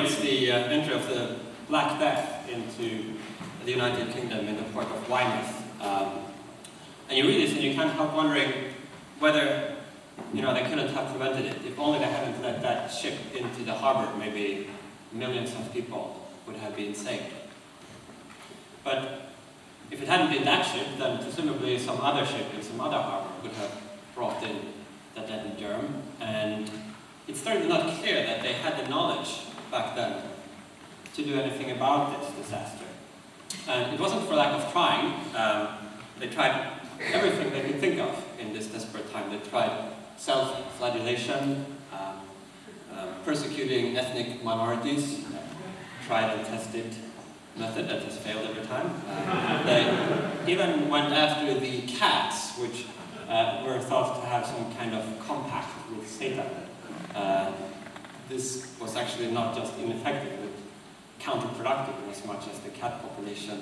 commemorates the entry of the Black Death into the United Kingdom in the port of Weymouth. And you read this and you can't help wondering whether, you know, they couldn't have prevented it. If only they hadn't let that ship into the harbor, maybe millions of people would have been saved. But if it hadn't been that ship, then presumably some other ship in some other harbor would have brought in the dead in Durham. And it's certainly not clear that they had the knowledge back then to do anything about this disaster. And it wasn't for lack of trying. They tried everything they could think of in this desperate time. They tried self-flagellation, persecuting ethnic minorities, tried and tested method that has failed every time. They even went after the cats, which were thought to have some kind of compact with Satan. This was actually not just ineffective, but counterproductive in as much as the cat population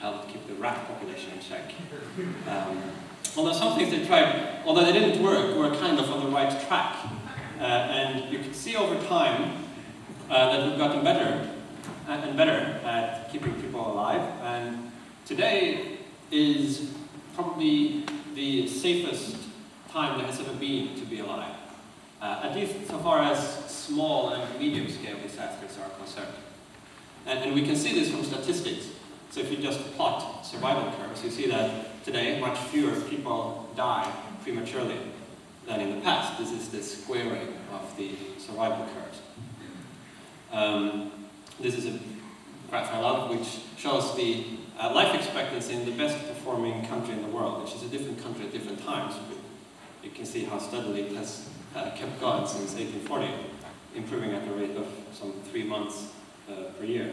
helped keep the rat population in check. Although some things they tried, although they didn't work, were kind of on the right track. And you can see over time that we've gotten better and better at keeping people alive. And today is probably the safest time there has ever been to be alive, at least so far as small and medium-scale disasters are concerned. And we can see this from statistics. So if you just plot survival curves, you see that today much fewer people die prematurely than in the past. This is the squaring of the survival curves. This is a graph I love, which shows the life expectancy in the best performing country in the world, which is a different country at different times. But you can see how steadily it has kept going since 1840, improving at a rate of some 3 months per year.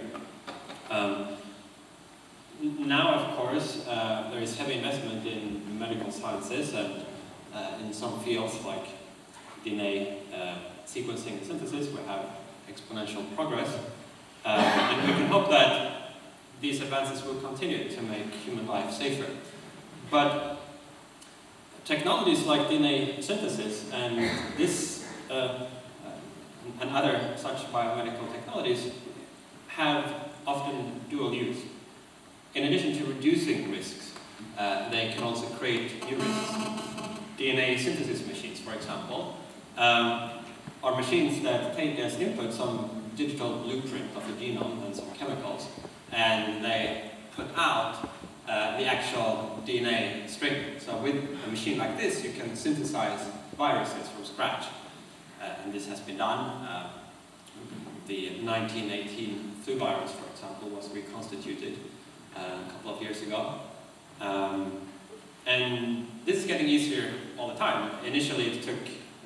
Now, of course, there is heavy investment in medical sciences and in some fields like DNA sequencing and synthesis, we have exponential progress. And we can hope that these advances will continue to make human life safer. But technologies like DNA synthesis and this and other such biomedical technologies have often dual use. In addition to reducing risks, they can also create new risks. DNA synthesis machines, for example, are machines that take as input some digital blueprint of the genome and some chemicals, and they put out the actual DNA string. So with a machine like this, you can synthesize viruses from scratch, and this has been done. The 1918 flu virus, for example, was reconstituted a couple of years ago. And this is getting easier all the time. Initially, it took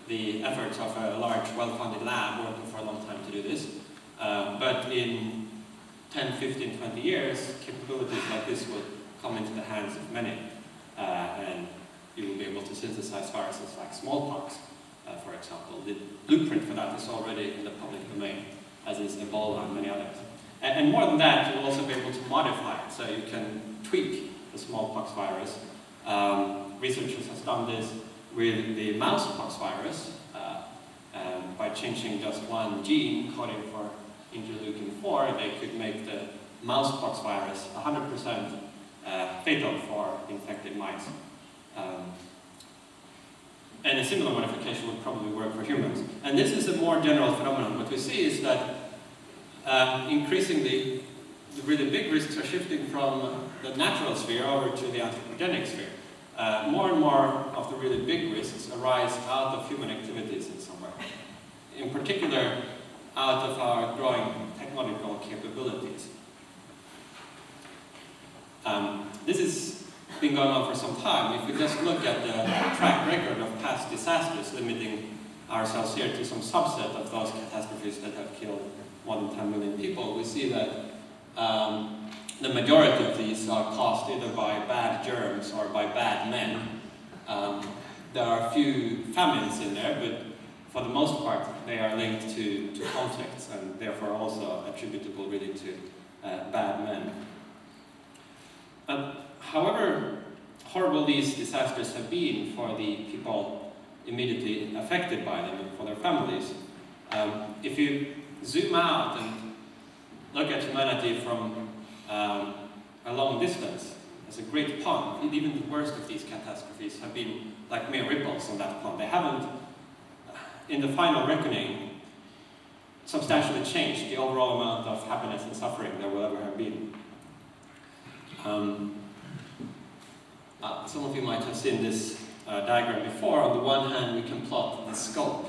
the efforts of a large, well-funded lab working for a long time to do this. But in 10, 15, 20 years, capabilities like this will come into the hands of many. And you will be able to synthesize viruses like smallpox, for example. The blueprint for that is already in the public domain, as is Ebola and many others. And more than that, you will also be able to modify it. So you can tweak the smallpox virus. Researchers have done this with the mousepox virus, by changing just one gene coding for interleukin 4, they could make the mousepox virus 100% fatal for infected mice. And a similar modification would probably work for humans. And this is a more general phenomenon. What we see is that increasingly, the really big risks are shifting from the natural sphere over to the anthropogenic sphere. More and more of the really big risks arise out of human activities in some way. In particular, out of our growing technological capabilities. This has been going on for some time. If we just look at the track record of past disasters, limiting ourselves here to some subset of those catastrophes that have killed more than 10 million people, we see that the majority of these are caused either by bad germs or by bad men. There are a few famines in there, but for the most part they are linked to conflicts and therefore also attributable really to bad men. However horrible these disasters have been for the people immediately affected by them and for their families, if you zoom out and look at humanity from a long distance as a great pond, and even the worst of these catastrophes have been like mere ripples on that pond. They haven't, in the final reckoning, substantially changed the overall amount of happiness and suffering there will ever have been. Some of you might have seen this diagram before. On the one hand, we can plot the scope,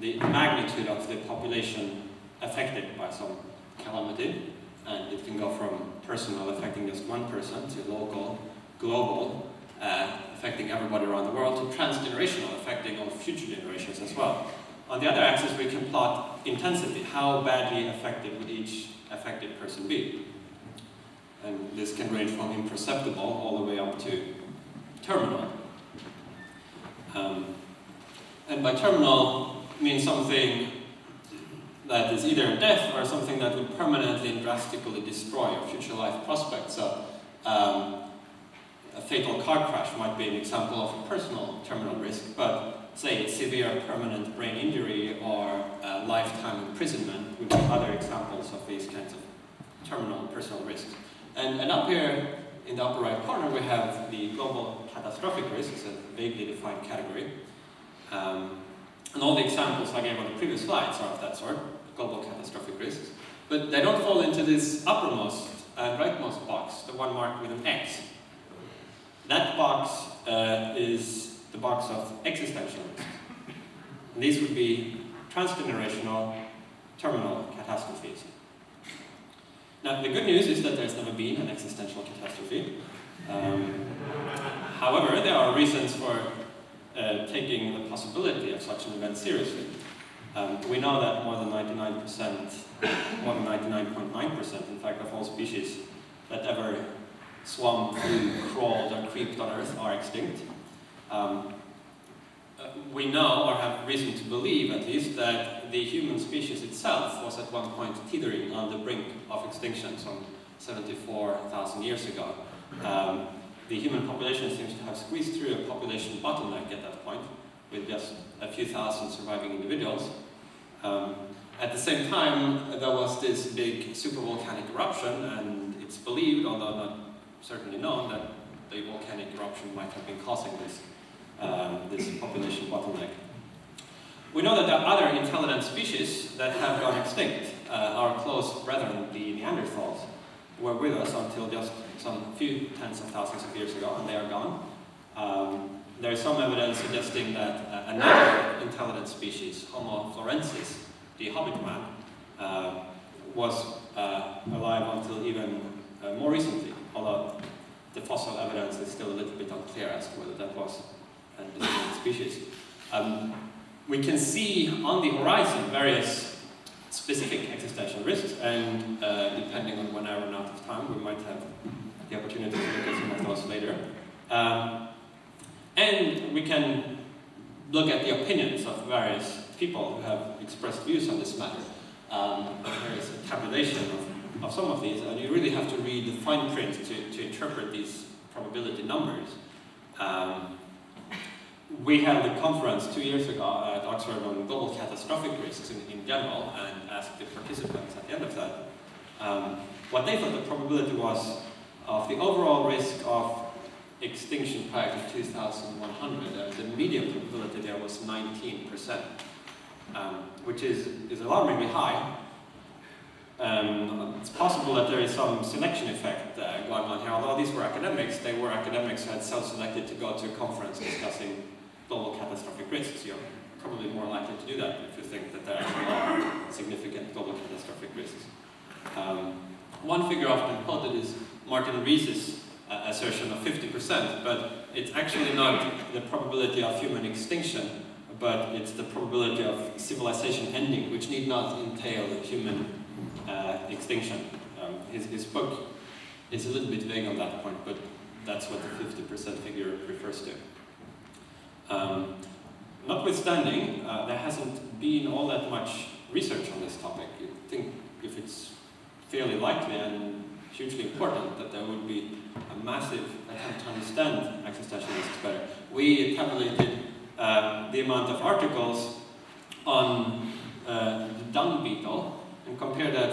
the magnitude of the population affected by some calamity, and it can go from personal, affecting just one person, to local, global, affecting everybody around the world, to transgenerational, affecting all future generations as well. On the other axis, we can plot intensity. How badly affected would each affected person be? And this can range from imperceptible all the way up to terminal. And by terminal means something that is either death or something that would permanently and drastically destroy your future life prospects. So a fatal car crash might be an example of a personal terminal risk, but say severe permanent brain injury or lifetime imprisonment would be other examples of these kinds of terminal personal risks. And up here in the upper right corner we have the global catastrophic risks, a vaguely defined category. And all the examples I gave on the previous slides are of that sort, global catastrophic risks. But they don't fall into this uppermost and rightmost box, the one marked with an X. That box is the box of existential risks. And these would be transgenerational, terminal catastrophes. Now, the good news is that there's never been an existential catastrophe. However, there are reasons for taking the possibility of such an event seriously. We know that more than 99%, more than 99.9%, in fact, of all species that ever swum, flew, crawled, or creeped on Earth are extinct. We know, or have reason to believe at least, that the human species itself was at one point teetering on the brink of extinction some 74,000 years ago. The human population seems to have squeezed through a population bottleneck at that point, with just a few thousand surviving individuals. At the same time, there was this big supervolcanic eruption, and it's believed, although not certainly known, that the volcanic eruption might have been causing this this population bottleneck. We know that there are other intelligent species that have gone extinct. Our close brethren, the Neanderthals, were with us until just some few tens of thousands of years ago, and they are gone. There is some evidence suggesting that another intelligent species, Homo floresiensis, the hobbit man, was alive until even more recently, although the fossil evidence is still a little bit unclear as to whether that was and distinct species. We can see on the horizon various specific existential risks, and depending on when I run out of time, we might have the opportunity to look at some of those later. And we can look at the opinions of various people who have expressed views on this matter. There is a tabulation of some of these, and you really have to read the fine print to interpret these probability numbers. We had a conference 2 years ago at Oxford on global catastrophic risks in general, and asked the participants at the end of that what they thought the probability was of the overall risk of extinction prior to 2100. The median probability there was 19%, which is alarmingly high. It's possible that there is some selection effect going on here. Although these were academics, they were academics who had self-selected to go to a conference discussing global catastrophic risks. You're probably more likely to do that if you think that there actually are significant global catastrophic risks. One figure often quoted is Martin Rees' assertion of 50%, but it's actually not the probability of human extinction, but it's the probability of civilization ending, which need not entail human extinction. His book is a little bit vague on that point, but that's what the 50% figure refers to. Notwithstanding, there hasn't been all that much research on this topic. You'd think if it's fairly likely and hugely important that there would be a massive attempt to understand existential risks better. We tabulated the amount of articles on dung beetle and compare that